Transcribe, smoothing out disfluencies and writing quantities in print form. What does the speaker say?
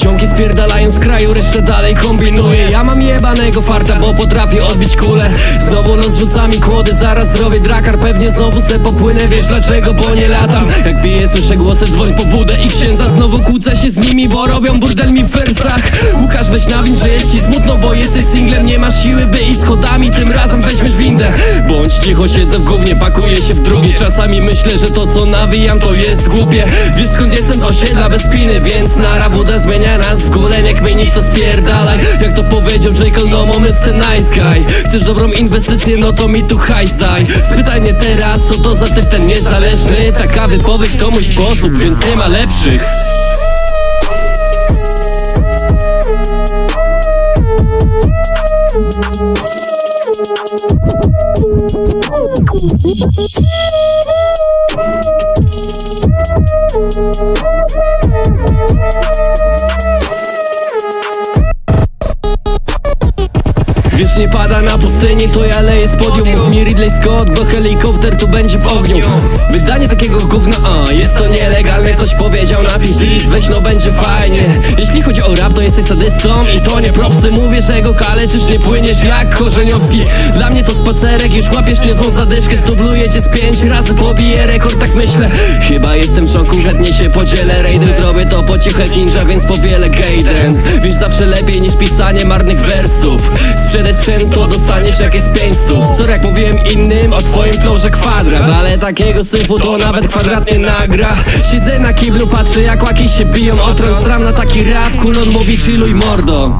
Ziomki spierdalają z kraju, resztę dalej kombinuję. Ja mam jebanego farta, bo potrafię odbić kulę. Znowu rozrzuca mi kłody, zaraz zdrowie drakar. Pewnie znowu se popłynę, wiesz dlaczego, bo nie latam. Jak piję słyszę głosy, dzwoń po wódę i księdza. Znowu kłócę się z nimi, bo robią burdel mi w wersach. Łukasz weź nawin, że jest ci smutno, bo jesteś singlem. Nie masz siły, by iść schodami, tym razem weźmiesz windę. Bądź cicho, siedzę w gównie, pakuję się w drugie. Czasami myślę, że to co nawijam to jest głupie. Wiesz skąd jestem z osiedla bez spiny, więc nara woda zmienia nas w górę, jak mienisz to spierdalaj. Jak to powiedział Jay Cole, no moment ten Night Sky. Chcesz dobrą inwestycję, no to mi tu High Style. Spytaj mnie teraz, co to za typ ten niezależny. Taka wypowiedź to mój sposób, więc nie ma lepszych. Wiesz nie pada na pustyni, to ja leję z podium. Mów mi Ridley Scott, bo helikopter tu będzie w ogniu. Wydanie takiego gówna, jest to nielegalne. Ktoś powiedział napisz dis, weź no będzie fajnie. Jeśli chodzi o rap, to jesteś sadystą i to nie propsy. Mówię, że go kaleczysz, nie płyniesz jak Korzeniowski. Dla mnie to spacerek, już łapiesz niezłą zadyszkę. Zdubluję cię z 5 razy, pobiję rekord, tak myślę. Chyba jestem w szoku, chętnie się podzielę rajdem. Zrobię to po ciche ninja, więc powielę Gayden. Wiesz zawsze lepiej niż pisanie marnych wersów. Sprzedaj sprzęt, to dostaniesz jakieś 500. Sorry jak mówiłem innym o twoim flowże kwadrat, ale takiego syfu to nawet kwadrat nie nagra. Siedzę na kiblu, patrzę jak łaki się biją o tron. Sram na taki rap, Kulon mówi chilluj mordo.